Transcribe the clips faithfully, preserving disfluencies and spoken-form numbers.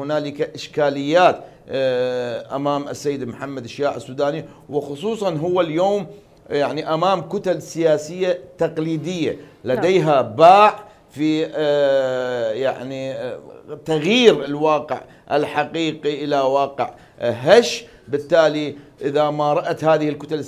هنالك إشكاليات أمام السيد محمد شياع السوداني، وخصوصا هو اليوم يعني أمام كتل سياسية تقليدية لديها باع في يعني تغيير الواقع الحقيقي إلى واقع هش. بالتالي إذا ما رأت هذه الكتل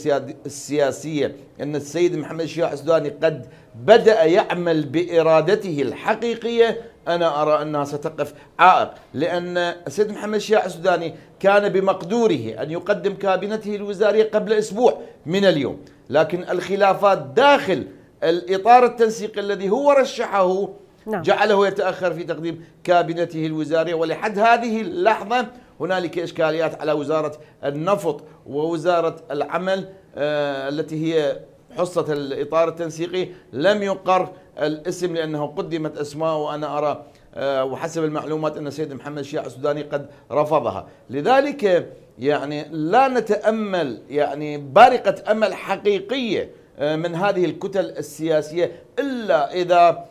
السياسية أن السيد محمد شياع السوداني قد بدأ يعمل بإرادته الحقيقية، أنا أرى أنها ستقف عائق، لأن السيد محمد شياع السوداني كان بمقدوره أن يقدم كابينته الوزارية قبل أسبوع من اليوم، لكن الخلافات داخل الإطار التنسيقي الذي هو رشحه جعله يتأخر في تقديم كابينته الوزارية. ولحد هذه اللحظة هنالك إشكاليات على وزارة النفط ووزارة العمل التي هي حصة الإطار التنسيقي، لم يقر الاسم لأنه قدمت أسماء، وأنا أرى وحسب المعلومات أن السيد محمد شياع السوداني قد رفضها. لذلك يعني لا نتأمل يعني بارقة أمل حقيقية من هذه الكتل السياسية إلا إذا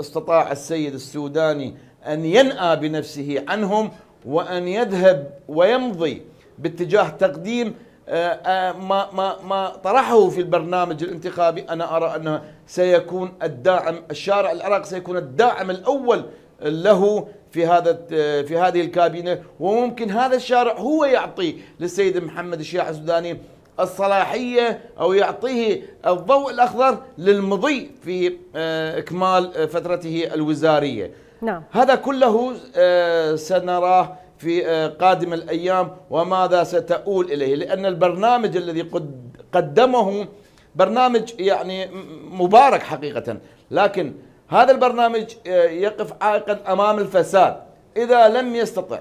استطاع السيد السوداني أن ينأى بنفسه عنهم وأن يذهب ويمضي باتجاه تقديم ما ما ما طرحه في البرنامج الانتخابي. أنا أرى أنه سيكون الداعم، الشارع العراقي سيكون الداعم الأول له في هذا في هذه الكابينة، وممكن هذا الشارع هو يعطي للسيد محمد شياع السوداني الصلاحية أو يعطيه الضوء الأخضر للمضي في إكمال فترته الوزارية. نعم. هذا كله سنراه في قادم الأيام وماذا ستؤول إليه، لأن البرنامج الذي قدمه برنامج يعني مبارك حقيقة، لكن هذا البرنامج يقف عائقا أمام الفساد إذا لم يستطع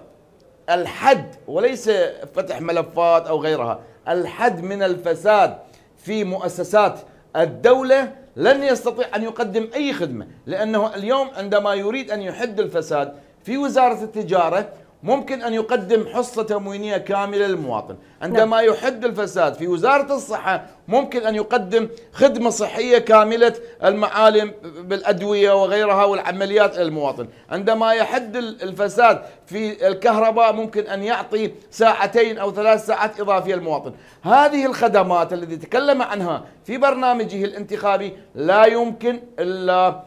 الحد، وليس فتح ملفات أو غيرها، الحد من الفساد في مؤسسات الدولة لن يستطيع أن يقدم أي خدمة، لأنه اليوم عندما يريد أن يحد الفساد في وزارة التجارة ممكن أن يقدم حصة تموينية كاملة للمواطن، عندما يحد الفساد في وزارة الصحة ممكن أن يقدم خدمة صحية كاملة المعالم بالأدوية وغيرها والعمليات للمواطن، عندما يحد الفساد في الكهرباء ممكن أن يعطي ساعتين أو ثلاث ساعات إضافية للمواطن. هذه الخدمات التي تكلم عنها في برنامجه الانتخابي لا يمكن إلا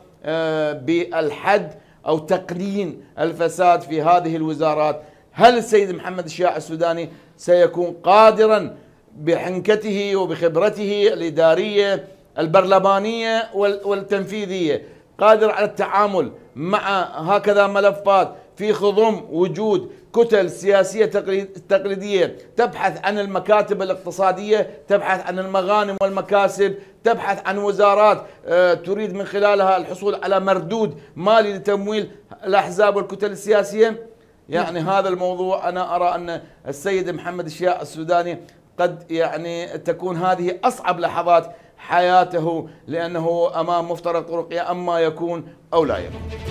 بالحد أو تقنين الفساد في هذه الوزارات. هل السيد محمد شياع السوداني سيكون قادرا بحنكته وبخبرته الإدارية البرلمانية والتنفيذية قادر على التعامل مع هكذا ملفات في خضم وجود كتل سياسية تقليدية تبحث عن المكاتب الاقتصادية، تبحث عن المغانم والمكاسب، تبحث عن وزارات تريد من خلالها الحصول على مردود مالي لتمويل الأحزاب والكتل السياسية؟ يعني هذا الموضوع أنا أرى أن السيد محمد شياع السوداني قد يعني تكون هذه أصعب لحظات حياته، لأنه أمام مفترق طرق يا أما يكون أو لا يكون.